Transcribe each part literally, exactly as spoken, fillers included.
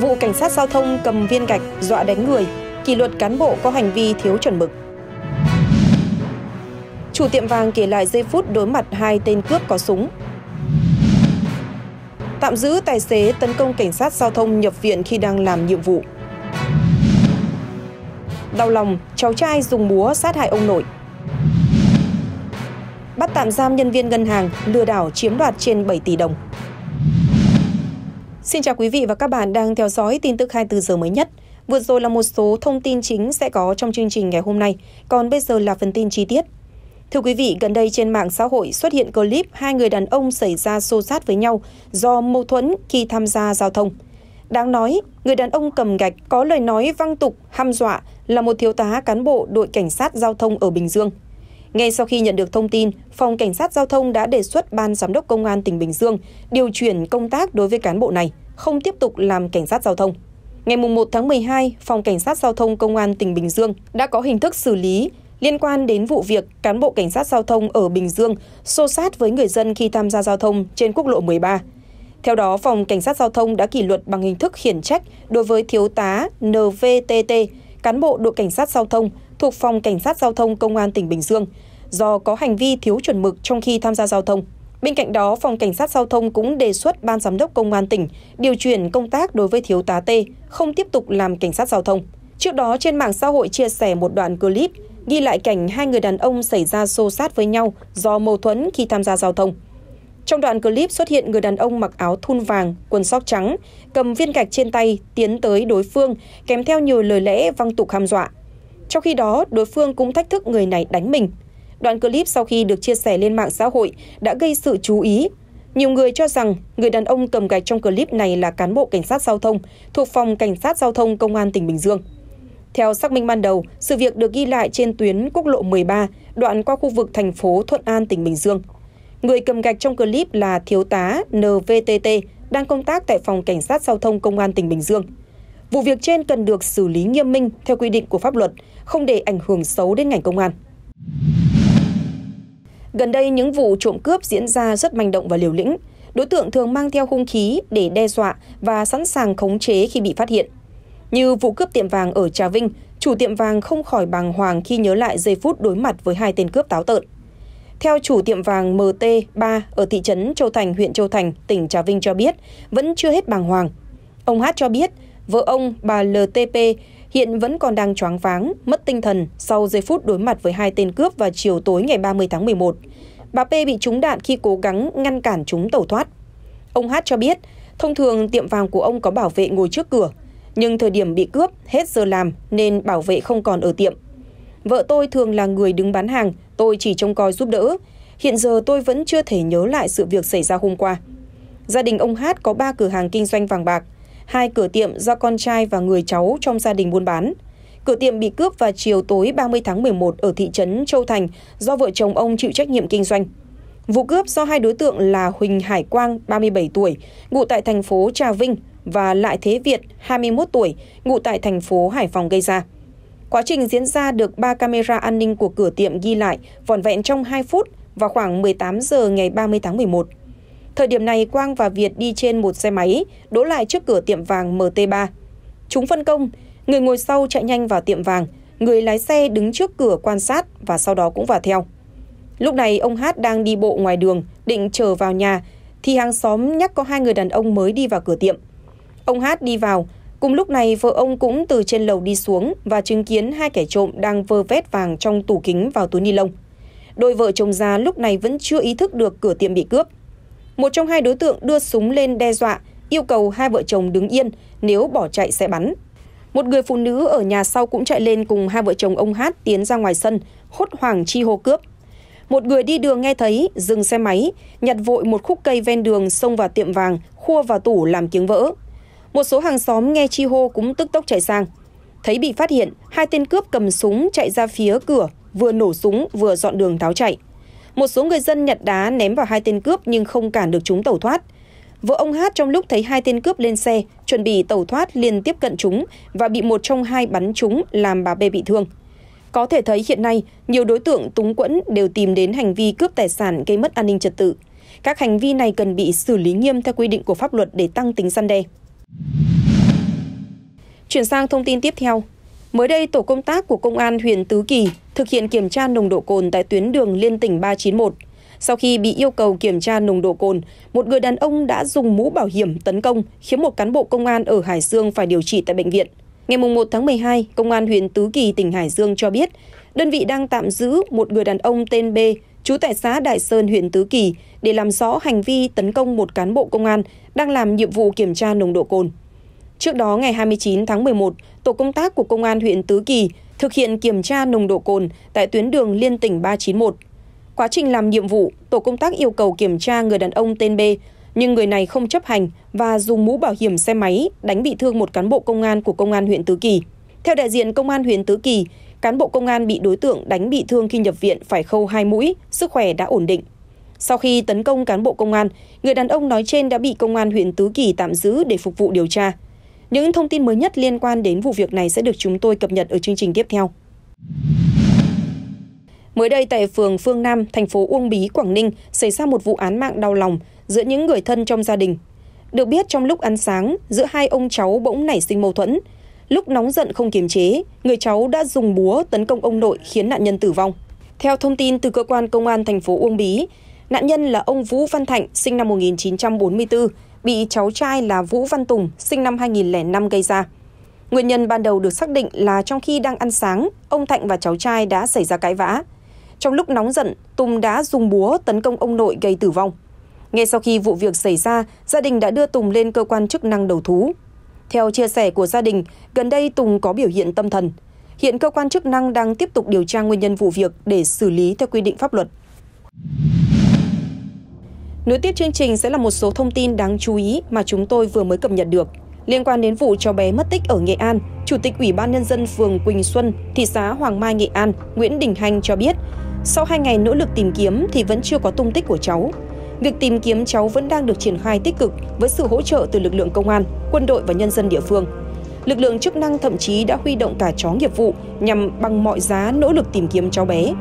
vụ cảnh sát giao thông cầm viên gạch dọa đánh người, kỷ luật cán bộ có hành vi thiếu chuẩn mực. Chủ tiệm vàng kể lại giây phút đối mặt hai tên cướp có súng. Tạm giữ tài xế tấn công cảnh sát giao thông nhập viện khi đang làm nhiệm vụ. Đau lòng, cháu trai dùng búa sát hại ông nội. Bắt tạm giam nhân viên ngân hàng lừa đảo chiếm đoạt trên bảy tỷ đồng. Xin chào quý vị và các bạn đang theo dõi tin tức hai mươi tư giờ mới nhất. Vừa rồi là một số thông tin chính sẽ có trong chương trình ngày hôm nay, còn bây giờ là phần tin chi tiết. Thưa quý vị, gần đây trên mạng xã hội xuất hiện clip hai người đàn ông xảy ra xô xát với nhau do mâu thuẫn khi tham gia giao thông. Đáng nói, người đàn ông cầm gạch có lời nói văng tục, hăm dọa là một thiếu tá cán bộ đội cảnh sát giao thông ở Bình Dương. Ngay sau khi nhận được thông tin, Phòng Cảnh sát Giao thông đã đề xuất Ban Giám đốc Công an tỉnh Bình Dương điều chuyển công tác đối với cán bộ này, không tiếp tục làm cảnh sát giao thông. Ngày mùng một tháng mười hai, Phòng Cảnh sát Giao thông Công an tỉnh Bình Dương đã có hình thức xử lý liên quan đến vụ việc cán bộ cảnh sát giao thông ở Bình Dương xô xát với người dân khi tham gia giao thông trên quốc lộ mười ba. Theo đó, Phòng Cảnh sát Giao thông đã kỷ luật bằng hình thức khiển trách đối với thiếu tá en vê tê tê, cán bộ đội cảnh sát giao thông thuộc Phòng Cảnh sát Giao thông Công an tỉnh Bình Dương, do có hành vi thiếu chuẩn mực trong khi tham gia giao thông. Bên cạnh đó, Phòng Cảnh sát Giao thông cũng đề xuất Ban Giám đốc Công an tỉnh điều chuyển công tác đối với thiếu tá T, không tiếp tục làm cảnh sát giao thông. Trước đó, trên mạng xã hội chia sẻ một đoạn clip ghi lại cảnh hai người đàn ông xảy ra xô xát với nhau do mâu thuẫn khi tham gia giao thông. Trong đoạn clip xuất hiện người đàn ông mặc áo thun vàng, quần sóc trắng, cầm viên gạch trên tay tiến tới đối phương, kèm theo nhiều lời lẽ văng tục hăm dọa. Trong khi đó, đối phương cũng thách thức người này đánh mình. Đoạn clip sau khi được chia sẻ lên mạng xã hội đã gây sự chú ý. Nhiều người cho rằng người đàn ông cầm gạch trong clip này là cán bộ cảnh sát giao thông thuộc Phòng Cảnh sát Giao thông Công an tỉnh Bình Dương. Theo xác minh ban đầu, sự việc được ghi lại trên tuyến quốc lộ mười ba, đoạn qua khu vực thành phố Thuận An, tỉnh Bình Dương. Người cầm gạch trong clip là thiếu tá en vê tê tê đang công tác tại Phòng Cảnh sát Giao thông Công an tỉnh Bình Dương. Vụ việc trên cần được xử lý nghiêm minh theo quy định của pháp luật, không để ảnh hưởng xấu đến ngành công an. Gần đây, những vụ trộm cướp diễn ra rất manh động và liều lĩnh. Đối tượng thường mang theo hung khí để đe dọa và sẵn sàng khống chế khi bị phát hiện. Như vụ cướp tiệm vàng ở Trà Vinh, chủ tiệm vàng không khỏi bàng hoàng khi nhớ lại giây phút đối mặt với hai tên cướp táo tợn. Theo chủ tiệm vàng em tê ba ở thị trấn Châu Thành, huyện Châu Thành, tỉnh Trà Vinh cho biết, vẫn chưa hết bàng hoàng. Ông Hát cho biết, vợ ông, bà lờ tê pê, hiện vẫn còn đang choáng váng, mất tinh thần sau giây phút đối mặt với hai tên cướp vào chiều tối ngày ba mươi tháng mười một. Bà P bị trúng đạn khi cố gắng ngăn cản chúng tẩu thoát. Ông Hát cho biết, thông thường tiệm vàng của ông có bảo vệ ngồi trước cửa, nhưng thời điểm bị cướp, hết giờ làm nên bảo vệ không còn ở tiệm. Vợ tôi thường là người đứng bán hàng, tôi chỉ trông coi giúp đỡ. Hiện giờ tôi vẫn chưa thể nhớ lại sự việc xảy ra hôm qua. Gia đình ông Hát có ba cửa hàng kinh doanh vàng bạc, hai cửa tiệm do con trai và người cháu trong gia đình buôn bán. Cửa tiệm bị cướp vào chiều tối ba mươi tháng mười một ở thị trấn Châu Thành do vợ chồng ông chịu trách nhiệm kinh doanh. Vụ cướp do hai đối tượng là Huỳnh Hải Quang, ba mươi bảy tuổi, ngụ tại thành phố Trà Vinh, và Lại Thế Việt, hai mươi mốt tuổi, ngụ tại thành phố Hải Phòng gây ra. Quá trình diễn ra được ba camera an ninh của cửa tiệm ghi lại vỏn vẹn trong hai phút vào khoảng mười tám giờ ngày ba mươi tháng mười một. Thời điểm này, Quang và Việt đi trên một xe máy, đỗ lại trước cửa tiệm vàng em tê ba. Chúng phân công, người ngồi sau chạy nhanh vào tiệm vàng, người lái xe đứng trước cửa quan sát và sau đó cũng vào theo. Lúc này, ông Hát đang đi bộ ngoài đường, định chờ vào nhà, thì hàng xóm nhắc có hai người đàn ông mới đi vào cửa tiệm. Ông Hát đi vào, cùng lúc này vợ ông cũng từ trên lầu đi xuống và chứng kiến hai kẻ trộm đang vơ vét vàng trong tủ kính vào túi ni lông. Đôi vợ chồng già lúc này vẫn chưa ý thức được cửa tiệm bị cướp. Một trong hai đối tượng đưa súng lên đe dọa, yêu cầu hai vợ chồng đứng yên, nếu bỏ chạy sẽ bắn. Một người phụ nữ ở nhà sau cũng chạy lên cùng hai vợ chồng ông Hát tiến ra ngoài sân, hốt hoảng chi hô cướp. Một người đi đường nghe thấy, dừng xe máy, nhặt vội một khúc cây ven đường xông vào tiệm vàng, khua vào tủ làm tiếng vỡ. Một số hàng xóm nghe chi hô cũng tức tốc chạy sang. Thấy bị phát hiện, hai tên cướp cầm súng chạy ra phía cửa, vừa nổ súng vừa dọn đường tháo chạy. Một số người dân nhặt đá ném vào hai tên cướp nhưng không cản được chúng tẩu thoát. Vợ ông Hát trong lúc thấy hai tên cướp lên xe, chuẩn bị tẩu thoát liền tiếp cận chúng và bị một trong hai bắn trúng làm bà B bị thương. Có thể thấy hiện nay, nhiều đối tượng túng quẫn đều tìm đến hành vi cướp tài sản gây mất an ninh trật tự. Các hành vi này cần bị xử lý nghiêm theo quy định của pháp luật để tăng tính răn đe. Chuyển sang thông tin tiếp theo. Mới đây, tổ công tác của Công an huyện Tứ Kỳ thực hiện kiểm tra nồng độ cồn tại tuyến đường liên tỉnh ba chín mốt. Sau khi bị yêu cầu kiểm tra nồng độ cồn, một người đàn ông đã dùng mũ bảo hiểm tấn công, khiến một cán bộ công an ở Hải Dương phải điều trị tại bệnh viện. Ngày mùng một tháng mười hai, Công an huyện Tứ Kỳ, tỉnh Hải Dương cho biết, đơn vị đang tạm giữ một người đàn ông tên B, trú tại xã Đại Sơn, huyện Tứ Kỳ, để làm rõ hành vi tấn công một cán bộ công an đang làm nhiệm vụ kiểm tra nồng độ cồn. Trước đó, ngày hai mươi chín tháng mười một, tổ công tác của Công an huyện Tứ Kỳ thực hiện kiểm tra nồng độ cồn tại tuyến đường liên tỉnh ba chín mốt. Quá trình làm nhiệm vụ, tổ công tác yêu cầu kiểm tra người đàn ông tên B, nhưng người này không chấp hành và dùng mũ bảo hiểm xe máy đánh bị thương một cán bộ công an của Công an huyện Tứ Kỳ. Theo đại diện Công an huyện Tứ Kỳ, cán bộ công an bị đối tượng đánh bị thương khi nhập viện phải khâu hai mũi, sức khỏe đã ổn định. Sau khi tấn công cán bộ công an, người đàn ông nói trên đã bị Công an huyện Tứ Kỳ tạm giữ để phục vụ điều tra. Những thông tin mới nhất liên quan đến vụ việc này sẽ được chúng tôi cập nhật ở chương trình tiếp theo. Mới đây tại phường Phương Nam, thành phố Uông Bí, Quảng Ninh xảy ra một vụ án mạng đau lòng giữa những người thân trong gia đình. Được biết trong lúc ăn sáng, giữa hai ông cháu bỗng nảy sinh mâu thuẫn. Lúc nóng giận không kiềm chế, người cháu đã dùng búa tấn công ông nội khiến nạn nhân tử vong. Theo thông tin từ cơ quan công an thành phố Uông Bí, nạn nhân là ông Vũ Văn Thạnh sinh năm một nghìn chín trăm bốn mươi tư, bị cháu trai là Vũ Văn Tùng sinh năm hai nghìn không trăm lẻ năm gây ra. Nguyên nhân ban đầu được xác định là trong khi đang ăn sáng, ông Thạnh và cháu trai đã xảy ra cãi vã. Trong lúc nóng giận, Tùng đã dùng búa tấn công ông nội gây tử vong. Ngay sau khi vụ việc xảy ra, gia đình đã đưa Tùng lên cơ quan chức năng đầu thú. Theo chia sẻ của gia đình, gần đây Tùng có biểu hiện tâm thần. Hiện cơ quan chức năng đang tiếp tục điều tra nguyên nhân vụ việc để xử lý theo quy định pháp luật. Nối tiếp chương trình sẽ là một số thông tin đáng chú ý mà chúng tôi vừa mới cập nhật được. Liên quan đến vụ cháu bé mất tích ở Nghệ An, Chủ tịch Ủy ban Nhân dân phường Quỳnh Xuân, thị xã Hoàng Mai, Nghệ An, Nguyễn Đình Hanh cho biết, sau hai ngày nỗ lực tìm kiếm thì vẫn chưa có tung tích của cháu. Việc tìm kiếm cháu vẫn đang được triển khai tích cực với sự hỗ trợ từ lực lượng công an, quân đội và nhân dân địa phương. Lực lượng chức năng thậm chí đã huy động cả chó nghiệp vụ nhằm bằng mọi giá nỗ lực tìm kiếm cháu bé.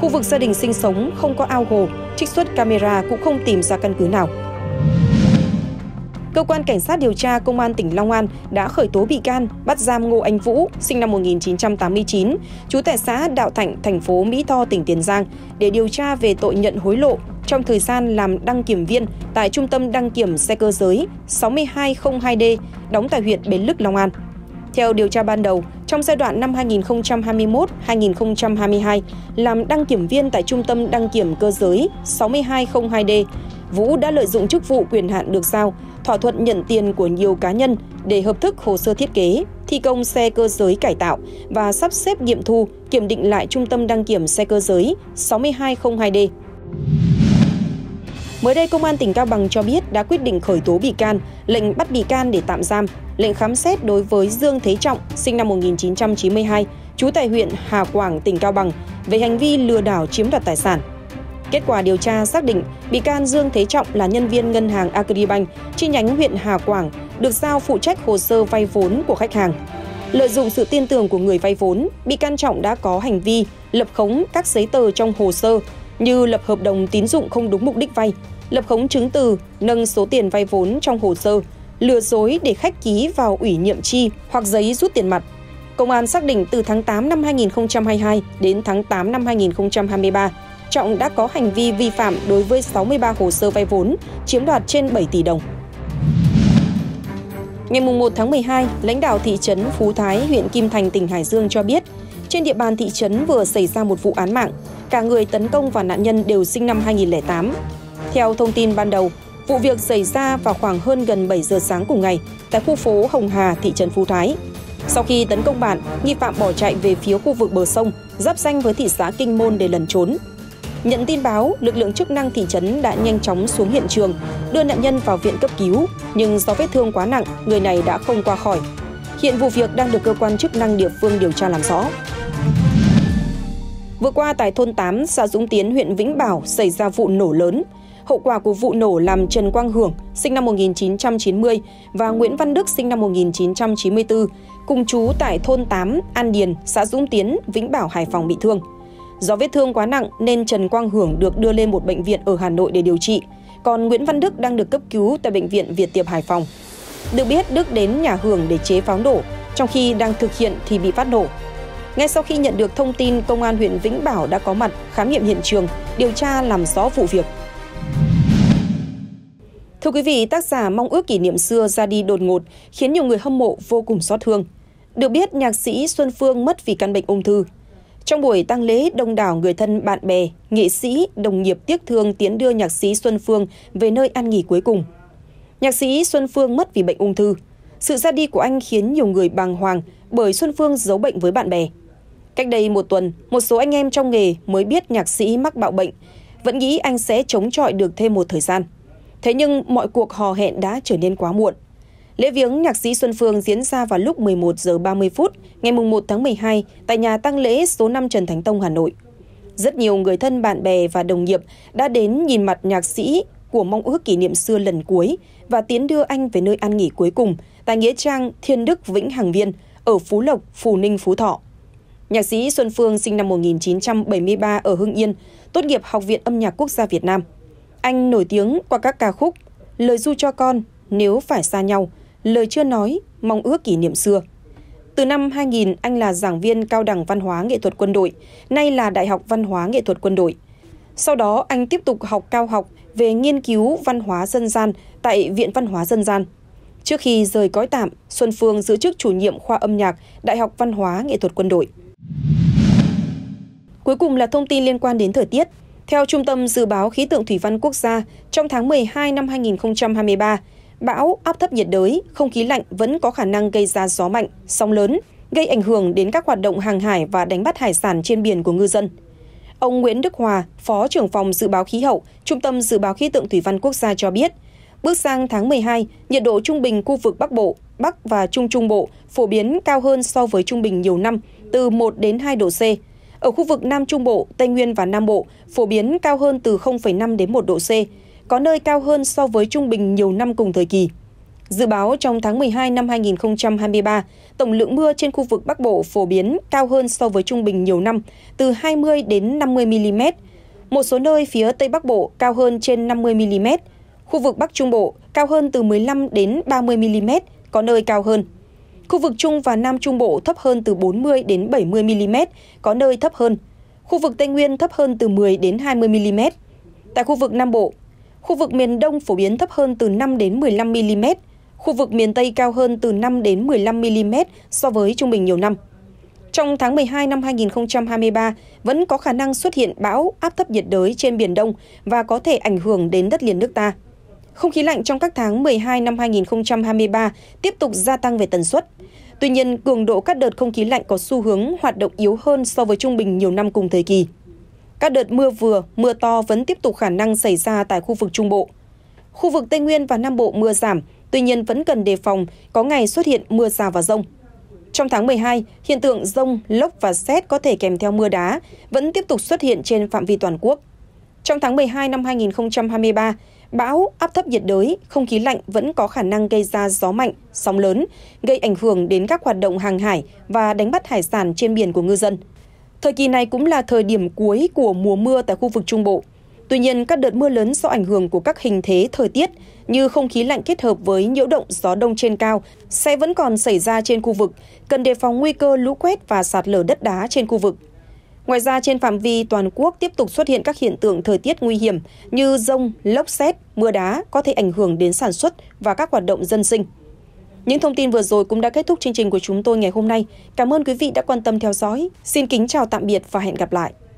Khu vực gia đình sinh sống không có ao hồ, trích xuất camera cũng không tìm ra căn cứ nào. Cơ quan Cảnh sát điều tra Công an tỉnh Long An đã khởi tố bị can, bắt giam Ngô Anh Vũ, sinh năm một nghìn chín trăm tám mươi chín, trú tại xã Đạo Thạnh, thành phố Mỹ Tho, tỉnh Tiền Giang, để điều tra về tội nhận hối lộ trong thời gian làm đăng kiểm viên tại Trung tâm Đăng kiểm Xe Cơ Giới sáu hai không hai D, đóng tại huyện Bến Lức, Long An. Theo điều tra ban đầu, trong giai đoạn năm hai nghìn không trăm hai mươi mốt đến hai nghìn không trăm hai mươi hai, làm đăng kiểm viên tại Trung tâm Đăng kiểm Cơ Giới sáu hai không hai D, Vũ đã lợi dụng chức vụ quyền hạn được giao, thỏa thuận nhận tiền của nhiều cá nhân để hợp thức hồ sơ thiết kế, thi công xe cơ giới cải tạo và sắp xếp nghiệm thu, kiểm định lại Trung tâm Đăng kiểm Xe Cơ Giới sáu hai không hai D. Mới đây, Công an tỉnh Cao Bằng cho biết đã quyết định khởi tố bị can, lệnh bắt bị can để tạm giam, lệnh khám xét đối với Dương Thế Trọng, sinh năm một nghìn chín trăm chín mươi hai, trú tại huyện Hà Quảng, tỉnh Cao Bằng, về hành vi lừa đảo chiếm đoạt tài sản. Kết quả điều tra xác định, bị can Dương Thế Trọng là nhân viên ngân hàng Agribank, chi nhánh huyện Hà Quảng, được giao phụ trách hồ sơ vay vốn của khách hàng. Lợi dụng sự tin tưởng của người vay vốn, bị can Trọng đã có hành vi lập khống các giấy tờ trong hồ sơ như lập hợp đồng tín dụng không đúng mục đích vay, lập khống chứng từ, nâng số tiền vay vốn trong hồ sơ, lừa dối để khách ký vào ủy nhiệm chi hoặc giấy rút tiền mặt. Công an xác định từ tháng tám năm hai nghìn không trăm hai mươi hai đến tháng tám năm hai nghìn không trăm hai mươi ba, Trọng đã có hành vi vi phạm đối với sáu mươi ba hồ sơ vay vốn, chiếm đoạt trên bảy tỷ đồng. Ngày mùng một tháng mười hai, lãnh đạo thị trấn Phú Thái, huyện Kim Thành, tỉnh Hải Dương cho biết, trên địa bàn thị trấn vừa xảy ra một vụ án mạng, cả người tấn công và nạn nhân đều sinh năm hai nghìn không trăm lẻ tám. Theo thông tin ban đầu, vụ việc xảy ra vào khoảng hơn gần bảy giờ sáng cùng ngày tại khu phố Hồng Hà, thị trấn Phú Thái. Sau khi tấn công bạn, nghi phạm bỏ chạy về phía khu vực bờ sông, giáp ranh với thị xã Kinh Môn để lẩn trốn. Nhận tin báo, lực lượng chức năng thị trấn đã nhanh chóng xuống hiện trường, đưa nạn nhân vào viện cấp cứu, nhưng do vết thương quá nặng, người này đã không qua khỏi. Hiện vụ việc đang được cơ quan chức năng địa phương điều tra làm rõ. Vừa qua tại thôn tám, xã Dũng Tiến, huyện Vĩnh Bảo xảy ra vụ nổ lớn. Hậu quả của vụ nổ làm Trần Quang Hưởng, sinh năm một nghìn chín trăm chín mươi và Nguyễn Văn Đức, sinh năm một nghìn chín trăm chín mươi tư, cùng trú tại thôn tám, An Điền, xã Dũng Tiến, Vĩnh Bảo, Hải Phòng bị thương. Do vết thương quá nặng nên Trần Quang Hưởng được đưa lên một bệnh viện ở Hà Nội để điều trị, còn Nguyễn Văn Đức đang được cấp cứu tại bệnh viện Việt Tiệp Hải Phòng. Được biết, Đức đến nhà Hưởng để chế pháo nổ, trong khi đang thực hiện thì bị phát nổ. Ngay sau khi nhận được thông tin, Công an huyện Vĩnh Bảo đã có mặt khám nghiệm hiện trường, điều tra làm rõ vụ việc. Thưa quý vị, tác giả mong ước kỷ niệm xưa ra đi đột ngột khiến nhiều người hâm mộ vô cùng xót thương. Được biết, nhạc sĩ Xuân Phương mất vì căn bệnh ung thư. Trong buổi tang lễ, đông đảo người thân, bạn bè, nghệ sĩ, đồng nghiệp tiếc thương tiến đưa nhạc sĩ Xuân Phương về nơi an nghỉ cuối cùng. Nhạc sĩ Xuân Phương mất vì bệnh ung thư. Sự ra đi của anh khiến nhiều người bàng hoàng bởi Xuân Phương giấu bệnh với bạn bè. Cách đây một tuần, một số anh em trong nghề mới biết nhạc sĩ mắc bạo bệnh, vẫn nghĩ anh sẽ chống chọi được thêm một thời gian. Thế nhưng mọi cuộc hò hẹn đã trở nên quá muộn. Lễ viếng nhạc sĩ Xuân Phương diễn ra vào lúc mười một giờ ba mươi phút ngày mùng một tháng mười hai tại nhà tang lễ số năm Trần Thánh Tông, Hà Nội. Rất nhiều người thân, bạn bè và đồng nghiệp đã đến nhìn mặt nhạc sĩ của mong ước kỷ niệm xưa lần cuối và tiến đưa anh về nơi an nghỉ cuối cùng tại nghĩa trang Thiên Đức Vĩnh Hằng Viên ở Phú Lộc, Phù Ninh, Phú Thọ. Nhạc sĩ Xuân Phương sinh năm một nghìn chín trăm bảy mươi ba ở Hưng Yên, tốt nghiệp Học viện Âm nhạc Quốc gia Việt Nam. Anh nổi tiếng qua các ca khúc Lời Du Cho Con, Nếu Phải Xa Nhau, Lời Chưa Nói, Mong Ước Kỷ Niệm Xưa. Từ năm hai nghìn, anh là giảng viên Cao đẳng Văn hóa Nghệ thuật Quân đội, nay là Đại học Văn hóa Nghệ thuật Quân đội. Sau đó, anh tiếp tục học cao học về nghiên cứu văn hóa dân gian tại Viện Văn hóa Dân gian. Trước khi rời cõi tạm, Xuân Phương giữ chức chủ nhiệm khoa âm nhạc Đại học Văn hóa Nghệ thuật Quân đội. Cuối cùng là thông tin liên quan đến thời tiết. Theo Trung tâm Dự báo Khí tượng Thủy văn Quốc gia, trong tháng mười hai năm hai nghìn không trăm hai mươi ba, bão, áp thấp nhiệt đới, không khí lạnh vẫn có khả năng gây ra gió mạnh, sóng lớn, gây ảnh hưởng đến các hoạt động hàng hải và đánh bắt hải sản trên biển của ngư dân. Ông Nguyễn Đức Hòa, Phó trưởng phòng Dự báo Khí hậu, Trung tâm Dự báo Khí tượng Thủy văn Quốc gia cho biết, bước sang tháng mười hai, nhiệt độ trung bình khu vực Bắc Bộ, Bắc và Trung Trung Bộ phổ biến cao hơn so với trung bình nhiều năm, từ một đến hai độ C. Ở khu vực Nam Trung Bộ, Tây Nguyên và Nam Bộ phổ biến cao hơn từ không phẩy năm đến một độ C, có nơi cao hơn so với trung bình nhiều năm cùng thời kỳ. Dự báo trong tháng mười hai năm hai nghìn không trăm hai mươi ba, tổng lượng mưa trên khu vực Bắc Bộ phổ biến cao hơn so với trung bình nhiều năm, từ hai mươi đến năm mươi mi li mét. Một số nơi phía Tây Bắc Bộ cao hơn trên năm mươi mi li mét. Khu vực Bắc Trung Bộ cao hơn từ mười lăm đến ba mươi mi li mét, có nơi cao hơn. Khu vực Trung và Nam Trung Bộ thấp hơn từ bốn mươi đến bảy mươi mi li mét, có nơi thấp hơn. Khu vực Tây Nguyên thấp hơn từ mười đến hai mươi mi li mét. Tại khu vực Nam Bộ, khu vực miền Đông phổ biến thấp hơn từ năm đến mười lăm mi li mét, khu vực miền Tây cao hơn từ năm đến mười lăm mi li mét so với trung bình nhiều năm. Trong tháng mười hai năm hai nghìn không trăm hai mươi ba, vẫn có khả năng xuất hiện bão, áp thấp nhiệt đới trên Biển Đông và có thể ảnh hưởng đến đất liền nước ta. Không khí lạnh trong các tháng mười hai năm hai nghìn không trăm hai mươi ba tiếp tục gia tăng về tần suất. Tuy nhiên, cường độ các đợt không khí lạnh có xu hướng hoạt động yếu hơn so với trung bình nhiều năm cùng thời kỳ. Các đợt mưa vừa, mưa to vẫn tiếp tục khả năng xảy ra tại khu vực Trung Bộ. Khu vực Tây Nguyên và Nam Bộ mưa giảm, tuy nhiên vẫn cần đề phòng có ngày xuất hiện mưa rào và dông. Trong tháng mười hai, hiện tượng dông, lốc và sét có thể kèm theo mưa đá vẫn tiếp tục xuất hiện trên phạm vi toàn quốc. Trong tháng mười hai năm hai nghìn không trăm hai mươi ba, bão, áp thấp nhiệt đới, không khí lạnh vẫn có khả năng gây ra gió mạnh, sóng lớn, gây ảnh hưởng đến các hoạt động hàng hải và đánh bắt hải sản trên biển của ngư dân. Thời kỳ này cũng là thời điểm cuối của mùa mưa tại khu vực Trung Bộ. Tuy nhiên, các đợt mưa lớn do ảnh hưởng của các hình thế thời tiết như không khí lạnh kết hợp với nhiễu động gió đông trên cao sẽ vẫn còn xảy ra trên khu vực, cần đề phòng nguy cơ lũ quét và sạt lở đất đá trên khu vực. Ngoài ra, trên phạm vi toàn quốc tiếp tục xuất hiện các hiện tượng thời tiết nguy hiểm như dông, lốc sét, mưa đá có thể ảnh hưởng đến sản xuất và các hoạt động dân sinh. Những thông tin vừa rồi cũng đã kết thúc chương trình của chúng tôi ngày hôm nay. Cảm ơn quý vị đã quan tâm theo dõi. Xin kính chào tạm biệt và hẹn gặp lại.